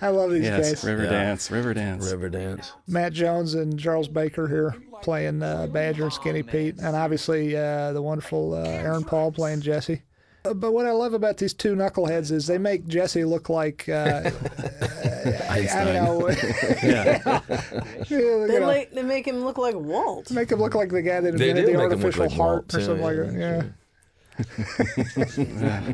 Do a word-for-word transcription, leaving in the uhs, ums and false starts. I love these yes, guys. Riverdance, yeah. Riverdance, Riverdance. Matt Jones and Charles Baker here playing uh, Badger and Skinny Pete, and obviously uh, the wonderful uh, Aaron Paul playing Jesse. Uh, but what I love about these two knuckleheads is they make Jesse look like uh, I don't know. yeah. Yeah, they, like, they make him look like Walt. Make him look like the guy that invented the artificial heart or something like that. Yeah.